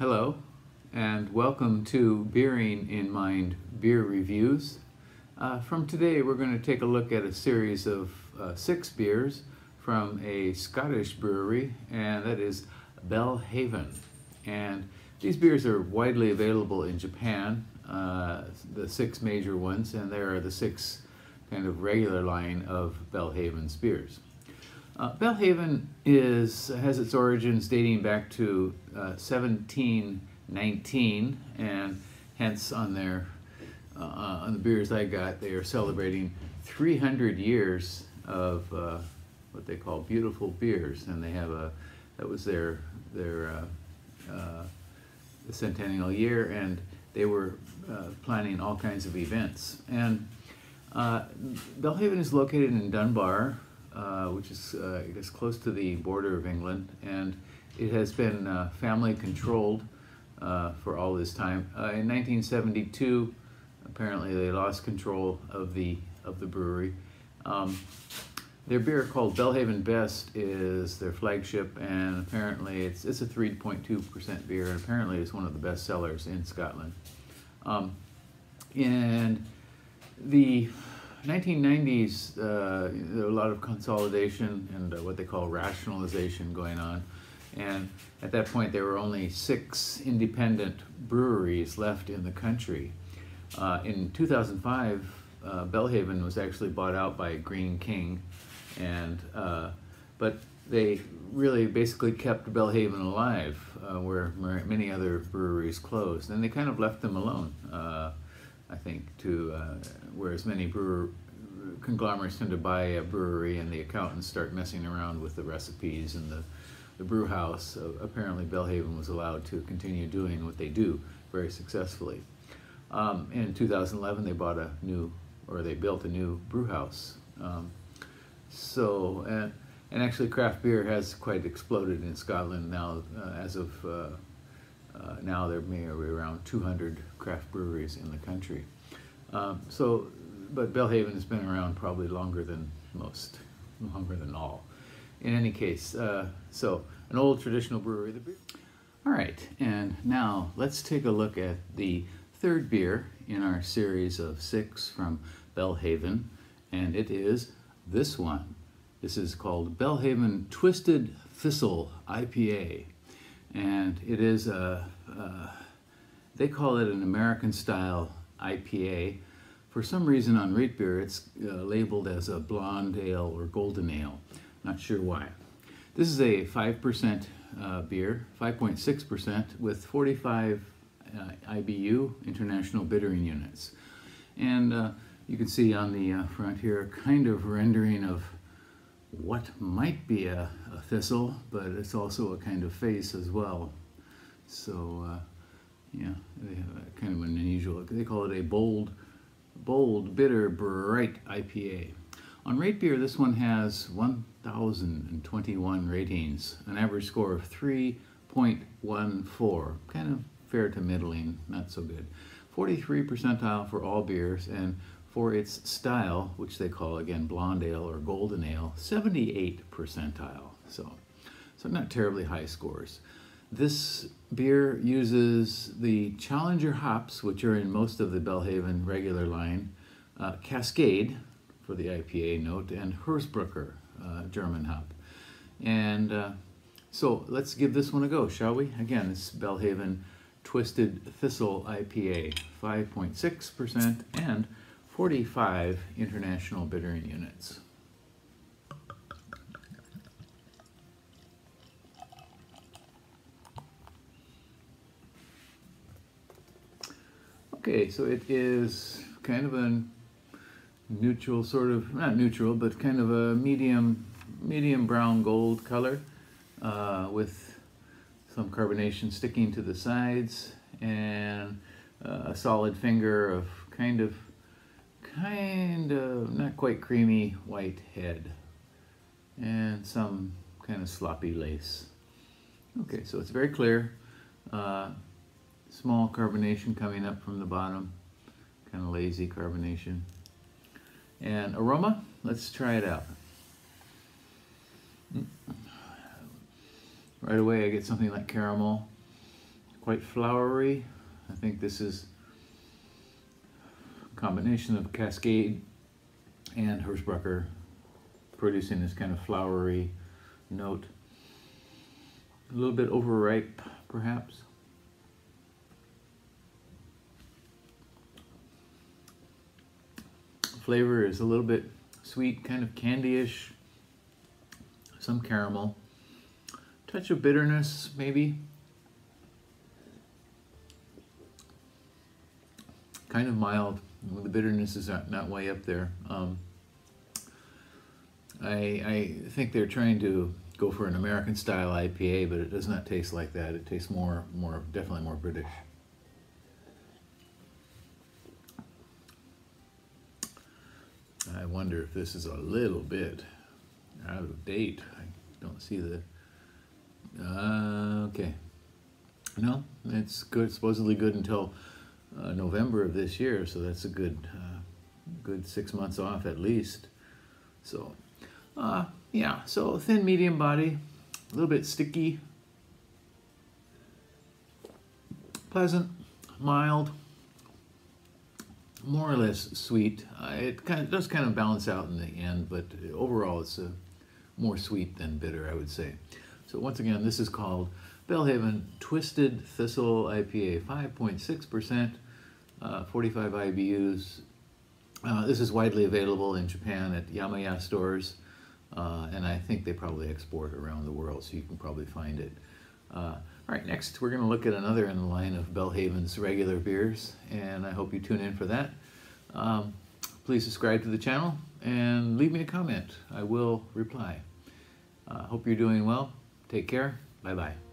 Hello and welcome to Beering in Mind beer reviews. From today we're going to take a look at a series of 6 beers from a Scottish brewery, and that is Belhaven. And these beers are widely available in Japan, the 6 major ones, and there are the 6 kind of regular line of Belhaven's beers. Belhaven has its origins dating back to 1719, and hence on the beers I got, they are celebrating 300 years of what they call beautiful beers, and they have that was their centennial year, and they were planning all kinds of events. And Belhaven is located in Dunbar, which is I guess close to the border of England, and it has been family controlled for all this time. In 1972, apparently they lost control of the brewery. Their beer, called Belhaven Best, is their flagship, and apparently it's a 3.2% beer, and apparently it's one of the best sellers in Scotland. And the 1990s, there was a lot of consolidation and what they call rationalization going on, and at that point there were only 6 independent breweries left in the country. In 2005, Belhaven was actually bought out by Green King, and but they really basically kept Belhaven alive, where many other breweries closed, and they kind of left them alone. I think, to whereas many conglomerates tend to buy a brewery and the accountants start messing around with the recipes and the brew house. Apparently Belhaven was allowed to continue doing what they do very successfully. In 2011 they built a new brew house. And actually craft beer has quite exploded in Scotland now. As of now there may be around 200 craft breweries in the country. But Belhaven has been around probably longer than most, longer than all. In any case, so an old traditional brewery. All right, and now let's take a look at the 3rd beer in our series of 6 from Belhaven, and it is this one. This is called Belhaven Twisted Thistle IPA. And it is they call it an American style IPA. For some reason on RateBeer it's labeled as a blonde ale or golden ale. Not sure why. This is a 5% beer, 5.6%, with 45 IBU, international bittering units. And you can see on the front here a kind of rendering of what might be a thistle, but it's also a kind of face as well. So yeah, they have a kind of an unusual, they call it a bold, bitter, bright IPA. On RateBeer, this one has 1,021 ratings, an average score of 3.14, kind of fair to middling, not so good. 43 percentile for all beers, and for its style, which they call, again, blonde ale or golden ale, 78 percentile. So not terribly high scores. This beer uses the Challenger hops, which are in most of the Belhaven regular line, Cascade, for the IPA note, and Hersbrucker, German hop. And so let's give this one a go, shall we? Again, it's Belhaven Twisted Thistle IPA, 5.6% and 45 international bittering units. Okay, so it is kind of a neutral sort of, not neutral, but kind of a medium brown gold color, with some carbonation sticking to the sides, and a solid finger of kind of not quite creamy white head, and some kind of sloppy lace. Okay, so it's very clear, small carbonation coming up from the bottom, kind of lazy carbonation. And aroma, let's try it out. Right away I get something like caramel, quite flowery. I think this is a combination of Cascade and Hersbrucker producing this kind of flowery note. A little bit overripe, perhaps. Flavor is a little bit sweet, kind of candy-ish, some caramel, touch of bitterness maybe, kind of mild. The bitterness is not way up there. I think they're trying to go for an American style IPA, but it does not taste like that. It tastes definitely more British. I wonder if this is a little bit out of date. I don't see the, okay. No, it's good, supposedly good until November of this year, so that's a good, good 6 months off at least. So, yeah, so thin, medium body, a little bit sticky, pleasant, mild, more or less sweet. It does kind of balance out in the end, but overall it's more sweet than bitter, I would say. So once again, this is called Belhaven Twisted Thistle IPA, 5.6%, 45 IBUs. This is widely available in Japan at Yamaya stores, and I think they probably export around the world, so you can probably find it. All right, next we're going to look at another in the line of Belhaven's regular beers, and I hope you tune in for that. Please subscribe to the channel and leave me a comment. I will reply. Hope you're doing well. Take care. Bye-bye.